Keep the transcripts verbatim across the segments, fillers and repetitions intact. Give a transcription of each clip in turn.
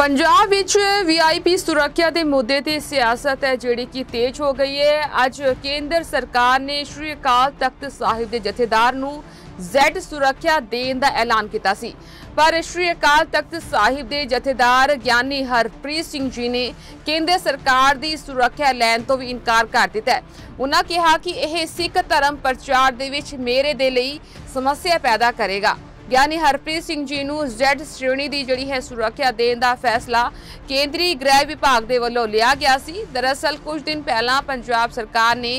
पंजाब विच VIP सुरक्षा के मुद्दे की सियासत है जिहड़ी कि तेज हो गई है। अज केंद्र सरकार ने श्री अकाल तख्त साहिब के जथेदार नूं ज़ेड सुरक्षा देने का ऐलान किया सी, पर श्री अकाल तख्त साहिब के जथेदार ज्ञानी हरप्रीत सिंह जी ने केंद्र सरकार की सुरक्षा लैन तो भी इनकार कर दिता है। उन्होंने कहा कि यह सिख धर्म प्रचार दे विच मेरे दे लई समस्या पैदा करेगा। यानी हरप्रीत सिंह जी नूं ज़ेड श्रेणी की जिहड़ी है सुरक्षा देने का फैसला केंद्रीय गृह विभाग के वलों लिया गया सी। दरअसल कुछ दिन पहला पंजाब सरकार ने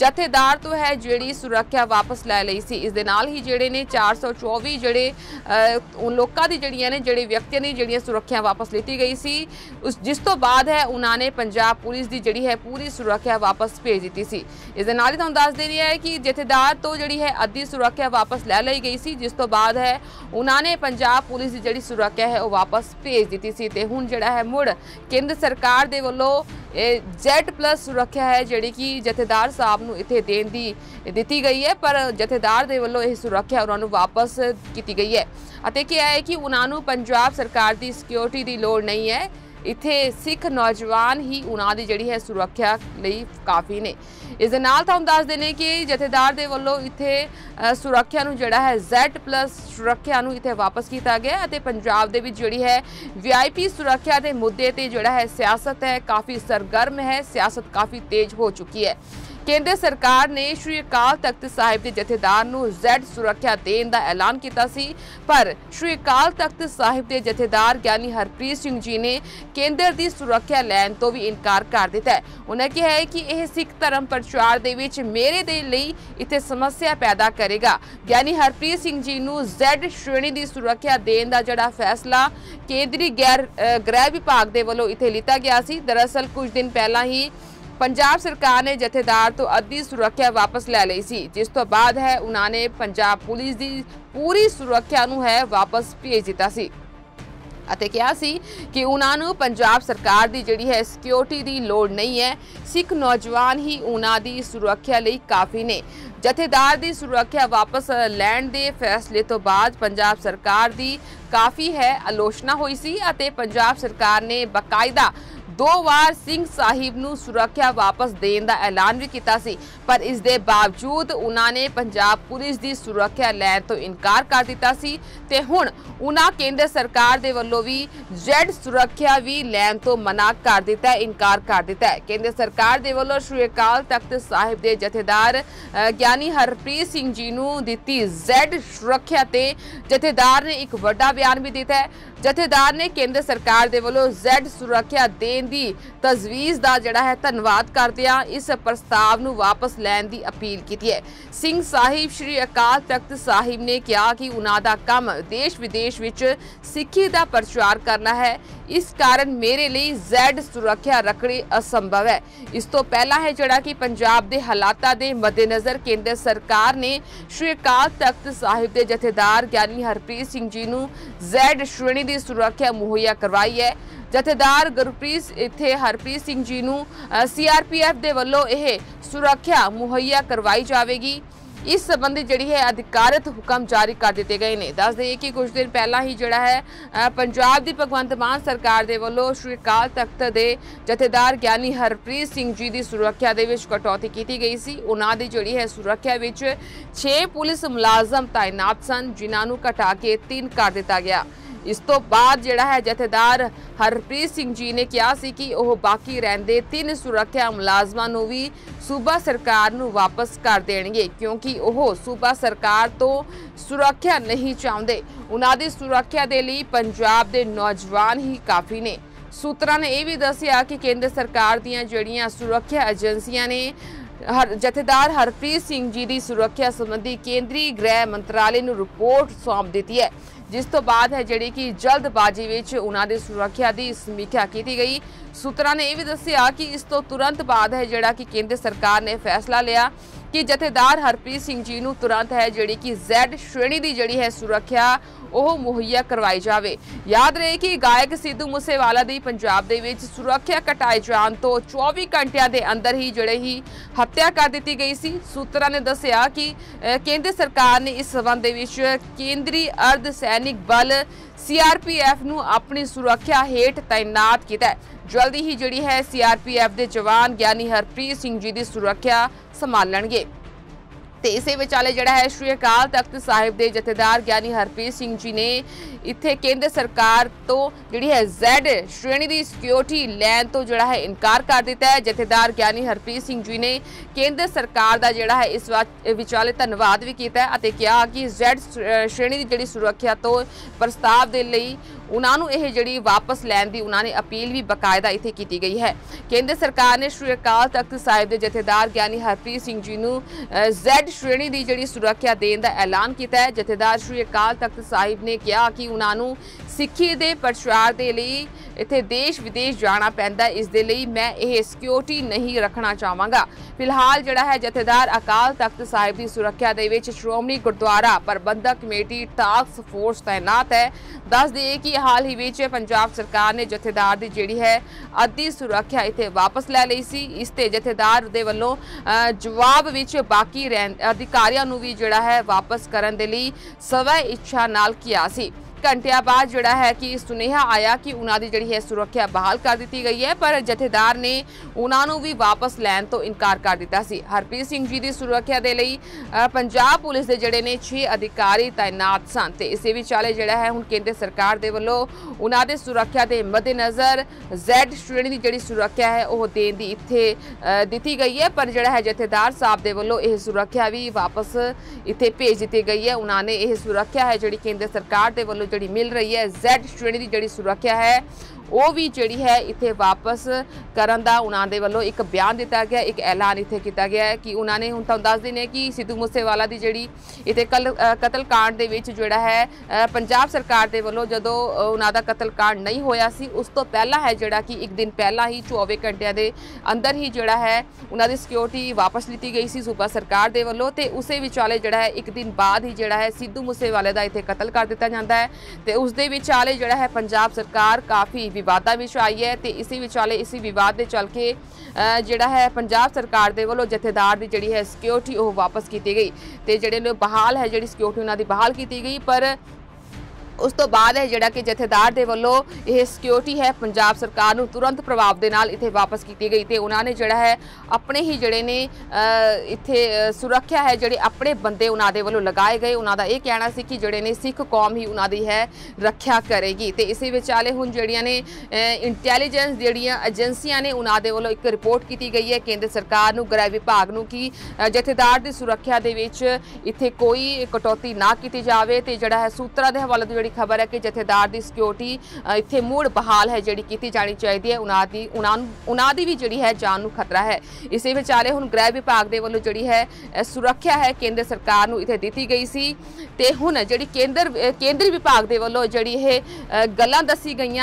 जथेदार तो है जिहड़ी सुरक्षा वापस लै लई सी। इस दे नाल ही जिहड़े ने चार सौ चौबीस जिहड़े लोगों की जिहड़ियां ने जिहड़े व्यक्तियों ने जिहड़ियां सुरक्षा वापस लीती गई सी, उस जिस तो बाद है उन्होंने पंजाब पुलिस की जिहड़ी है पूरी सुरक्षा वापस भेज दी सी। इस दे नाल ही तुहानूं दस देनी है कि जथेदार तो जिहड़ी है अद्धी सुरक्षा वापस लै लई गई सी, जिस तो बाद है उन्होंने पंजाब पुलिस की जिहड़ी सुरक्षा है वह वापस भेज दी सी। ते हुण जिहड़ा है मुड़ केंद्र सरकार दे वल्लों ज़ेड प्लस सुरक्षा है जिहड़ी कि जथेदार साहब नूं इत्थे देण दी दिती गई है, पर जथेदार दे वल्लों यह सुरक्षा उन्होंने वापस की गई है। अते क्या है कि उन्होंने पंजाब सरकार की सिक्योरिटी की लोड़ नहीं है, इत्थे सिख नौजवान ही उन्होंने जिहड़ी है सुरक्षा लई काफ़ी ने। इस दे नाल तुहानूं दस देने कि जथेदार दे वल्लों इत्थे सुरक्षा नूं जिहड़ा है ज़ेड प्लस सुरक्षा नूं इत्थे वापस किया गया है। पंजाब दे विच जिहड़ी है वीआईपी सुरक्षा के मुद्दे ते जिहड़ा है सियासत है काफ़ी सरगर्म है, सियासत काफ़ी तेज हो चुकी है। केंद्र सरकार ने श्री अकाल तख्त साहिब के जथेदार नूं ज़ेड सुरक्षा देने का ऐलान किया सी, पर श्री अकाल तख्त साहिब के जथेदार ज्ञानी हरप्रीत सिंह जी ने केंद्र की सुरक्षा लैन तो भी इनकार कर दिता है। उन्हें कहा है कि यह सिख धर्म प्रचार दे विच मेरे दे लई इत्थे समस्या पैदा करेगा। ज्ञानी हरप्रीत सिंह जी नूं ज़ेड श्रेणी की सुरक्षा देने का जिहड़ा फैसला केंद्रीय गैर गृह विभाग के वलों इत्थे लिता गया सी। दरअसल कुछ दिन पहला ही पंजाब सरकार ने जथेदार तो अद्धी सुरक्षा वापस लै लई सी, जिस तो बाद है उन्होंने पंजाब पुलिस की पूरी सुरक्षा नूं है वापस भेज दिता सी। अते कहा सी कि उन्होंने पंजाब सरकार की जिहड़ी है सिक्योरिटी की लोड़ नहीं है, सिख नौजवान ही उन्हां दी सुरक्षा लई काफ़ी ने। जथेदार की सुरक्षा वापस लैण दे फैसले तो बाद पंजाब सरकार की काफ़ी है आलोचना हुई सी। पंजाब सरकार ने बकायदा दो बार सिंह साहिब नूं सुरक्षा वापस देने का ऐलान भी किया सी, पर इस दे बावजूद उन्होंने पंजाब पुलिस की सुरक्षा लैन तो इनकार कर दिता सी। ते हुण उन्हां केंद्र सरकार दे वल्लों भी ज़ेड सुरक्षा भी लैन तो मना कर दिता है, इनकार कर दिता है। केंद्र सरकार दे वल्लों श्री अकाल तख्त साहिब के जथेदार ज्ञानी हरप्रीत सिंह जी नूं दिती ज़ेड सुरक्षा ते जथेदार ने एक वड्डा बयान भी दिता है। जथेदार ने केंद्र सरकार के वलों ज़ेड सुरक्षा देने की तजवीज़ का जोड़ा है धन्यवाद करद्या इस प्रस्ताव को वापस लैन की अपील की है। सिंह साहिब श्री अकाल तख्त साहिब ने कहा कि उन्होंने काम देश विदेश विच सिक्खी का प्रचार करना है, इस कारण मेरे लिए ज़ेड सुरक्षा रखनी असंभव है। इस तो पहला है जोड़ा कि पंजाब के हालातों के मद्देनज़र केंद्र सरकार ने श्री अकाल तख्त साहिब के जथेदार ज्ञानी हरप्रीत सिंह जी को ज़ेड श्रेणी सुरक्षा मुहैया करवाई है। जथेदार गुरप्रीत इत्थे हरप्रीत सिंह जी नूं सीआरपीएफ दे वल्लों यह सुरक्षा मुहैया करवाई जाएगी। इस संबंधी जिहड़ी है अधिकारित हुक्म जारी कर दिए गए हैं। दस दईए कि कुछ दिन पहला ही जोड़ा है पंजाब की भगवंत मान सरकार के वलों श्री अकाल तख्त के जथेदार ज्ञानी हरप्रीत सिंह जी की सुरक्षा के कटौती की गई सी। उन्होंने जोड़ी है सुरक्षा में छे पुलिस मुलाजम तैनात सन, जिन्होंने घटा के तीन कर दिता गया। इस तो बाद जिहड़ा है जथेदार हरप्रीत सिंह जी ने कहा सी कि वह बाकी रहिंदे तीन सुरक्षा मुलाजमां नूं भी सूबा सरकार नूं वापस कर देणगे, क्योंकि वह सूबा सरकार तो सुरक्षा नहीं चाहुंदे। उन्हां दी सुरक्षा दे लई पंजाब दे नौजवान ही काफ़ी ने। सूत्रां ने यह भी दस्सिया कि केंद्र सरकार दीयां जिहड़ियां सुरक्षा एजेंसियां ने हर जथेदार हरप्रीत सिंह जी की सुरक्षा संबंधी केंद्रीय गृह मंत्रालय नूं रिपोर्ट सौंप दी है, जिस तो बाद है जिहड़ी कि जल्दबाजी विच उन्हां दी सुरक्षा की समीक्षा की गई। सूत्रां ने यह भी दस्सिया कि इस तो तुरंत बाद है जिहड़ा कि केंद्र सरकार ने फैसला लिया कि जथेदार हरप्रीत सिंह जी नूं तुरंत है जिहड़ी कि जैड श्रेणी की जिहड़ी है सुरक्षा वह मुहैया करवाई जाए। याद रहे कि गायक सिद्धू मूसेवाला की पंजाब दे विच सुरक्षा घटाए जाने तो चौबीस घंटिया के अंदर ही जिहड़े ही हत्या कर दी गई सी। सूत्रा ने दसिया कि केंद्र सरकार ने इस संबंध केंद्रीय अर्ध सैनिक बल सीआरपीएफ नूं अपनी सुरक्षा हेठ तैनात किया है। जल्दी ही जिहड़ी है सीआरपीएफ के जवान ज्ञानी हरप्रीत सिंह जी की सुरक्षा संभालणगे। तो इसे विचाले जिहड़ा है श्री अकाल तख्त साहिब के जथेदार ज्ञानी हरप्रीत सिंह जी ने इत्थे केंद्र सरकार तो जिहड़ी है जैड श्रेणी की सिक्योरिटी लैन तो जिहड़ा है इनकार कर दिता है। जथेदार ज्ञानी हरप्रीत सिंह जी ने केंद्र सरकार का जिहड़ा है इस विचाले धन्यवाद भी किया है, कहा कि जैड श्रेणी की जिहड़ी सुरक्षा तो प्रस्ताव के लिए उन्होंने यह जी वापस लैन की उन्होंने अपील भी बाकायदा इत्थे की गई है। केंद्र सरकार ने श्री अकाल तख्त साहिब के जथेदार ज्ञानी हरप्रीत सिंह जी नूं जैड श्रेणी की जी सुरक्षा देने का ऐलान किया है। जथेदार श्री अकाल तख्त साहिब ने कहा कि उन्होंने सिक्खी के प्रचार के लिए इत्थे देश विदेश जाना पैंदा, इस दे लई मैं यह सिक्योरिटी नहीं रखना चाहांगा। फिलहाल जिहड़ा है जथेदार अकाल तख्त साहिब की सुरक्षा दे विच श्रोमणी गुरद्वारा प्रबंधक कमेटी टास्क फोर्स तैनात है। दस दिए कि हाल ही विच पंजाब सरकार ने जथेदार की जिहड़ी है अद्धी सुरक्षा इत्थे वापस लै लई सी। इस ते जथेदार दे वल्लों जवाब विच बाकी रह अधिकारियों नूं भी जिहड़ा है वापस करन दे लई सवै इच्छा नाल किया सी। घंटिया बाद जोड़ा है कि सुनेहा आया कि उन्होंने जी है सुरक्षा बहाल कर दी गई है, पर जथेदार ने उन्होंने भी वापस लैन तो इनकार कर दिता सी। हरप्रीत सिंह जी की सुरक्षा के लिए पंजाब पुलिस के जोड़े ने छे अधिकारी तैनात सन। तो इसे विचाले जोड़ा है हुण केंद्र सरकार के वलों उन्होंने सुरक्षा के मद्देनज़र जैड श्रेणी की जोड़ी सुरक्षा है वह देने की इत्थे दी गई है, पर जोड़ा है जथेदार साहब के वलों यह सुरक्षा भी वापस इत्थे भेज दी गई है। उन्होंने यह सुरक्षा है जी केंद्र सरकार के वलों जी मिल रही है जैड श्रेणी की जी सुरक्षा है वो भी जी है इतने वापस करन दा उन्होंने वालों एक बयान दिता गया, एक ऐलान इतने किया गया है कि उन्होंने हूँ तुम दस दिन है कि सिद्धू मूसेवाला की जी इतने कल कतलकांड जोड़ा है पंजाब सरकार के वालों जो उन्होंने कतलकांड नहीं होया सी उस तो पहला है जोड़ा कि एक दिन पहला ही चौबीस घंटिया के अंदर ही जोड़ा है उन्होंने सिक्योरिटी वापस लीती गई सी सूबा सरकार के वालों। तो उसे विचाले जोड़ा है एक दिन बाद ही जोड़ा है सिद्धू मूसेवाले का इतने कतल कर दिता जाता है। तो उसके विचाले जोड़ा है पंजाब सरकार काफ़ी विवादां विच आई है। तो इसी विचाले इसी विवाद के चल के जोड़ा है पंजाब सरकार के वालों जथेदार की जी है सिक्योरिटी वह वापस की गई। तो जोड़े बहाल है जी सिक्योरिटी उन्होंने बहाल की गई, पर उस तो बाद है जोड़ा कि जथेदार के वालों यह सिक्योरिटी है पंजाब सरकार को तुरंत प्रभाव के नाल इत्थे वापस की गई। तो उन्होंने जोड़ा है अपने ही जोड़े ने इत्थे सुरक्षा है जोड़े अपने बंदे उन्होंने वालों लगाए गए। उन्होंने यह कहना सी कि जोड़े ने सिख कौम ही उन्होंने है रक्षा करेगी। तो इसी विचाले हुण जोड़ियां ने इंटैलीजेंस जोड़ियां एजेंसियां ने उन्होंने वालों एक रिपोर्ट की गई है केंद्र सरकार को गृह विभाग को कि जथेदार की सुरक्षा के विच इत्थे कोई कटौती ना की जाए। तो जोड़ा है सूत्रा के हवाले तो जी खबर है कि जथेदार की सिक्योरिटी इत्थे मुड़ बहाल है जी की जानी चाहिए है, उन्होंने उन्होंने भी जी है जान खतरा है। इसे विचाले हुण गृह विभाग के वालों जी है सुरक्षा है केंद्र सरकार को इत्थे दी गई सी। तो हुण जी केंद्र केंद्रीय विभाग के वालों जी गल्लां दसी गई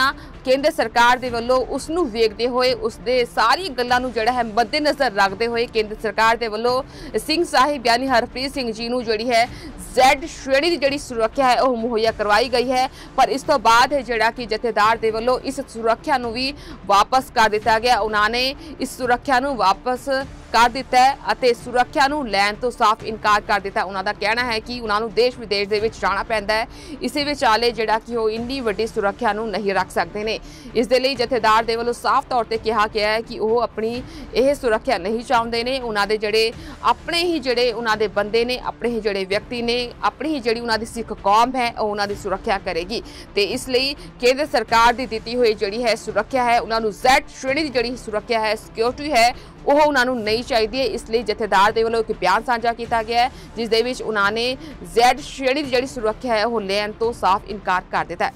केंद्र सरकार के वालों उसनूं वेखदे होए उसदे सारी गल्लां नूं जिहड़ा है मद्देनज़र रखते हुए केंद्र सरकार के वालों सिंह साहिब यानी हरप्रीत सिंह जी नूं जिहड़ी है जैड श्रेणी की जिहड़ी सुरक्षा है वह मुहैया करवाई गई है, पर इस तो बाद है जिहड़ा कि जथेदार के वालों इस सुरक्षा नूं भी वापस कर दिता गया। उन्होंने इस सुरक्षा नूं वापस कर दिता है अते सुरक्षा नूं लैण तो साफ इनकार कर दिता। उन्होंने कहना है कि उन्होंने देश विदेश दे विच जाना पैंदा है, इसे विचाले जिहड़ा कि वो इन्नी वड्डी सुरक्षा नूं नहीं रख सकते ने। इस दे लई जथेदार दे वल्लों साफ तौर ते कहा गया है कि वो अपनी यह सुरक्षा नहीं चाहुंदे ने। उन्होंने जिहड़े अपने ही जिहड़े उन्होंने बंदे ने अपने ही जिहड़े व्यक्ति ने अपनी ही जिहड़ी उन्होंने सिख कौम है वो उन्होंने सुरक्षा करेगी। तो इसलिए केंद्र सरकार की दी हुई जिहड़ी है सुरक्षा है उन्होंने जैड श्रेणी की जिहड़ी सुरक्षा है सिक्योरिटी है वह उन्होंने नहीं चाहिए। इसलिए जथेदार के वालों एक बयान साझा किया गया है जिस दे विच उन्होंने जैड श्रेणी की जिहड़ी सुरक्षा है वह लैन तो साफ इनकार कर दिता है।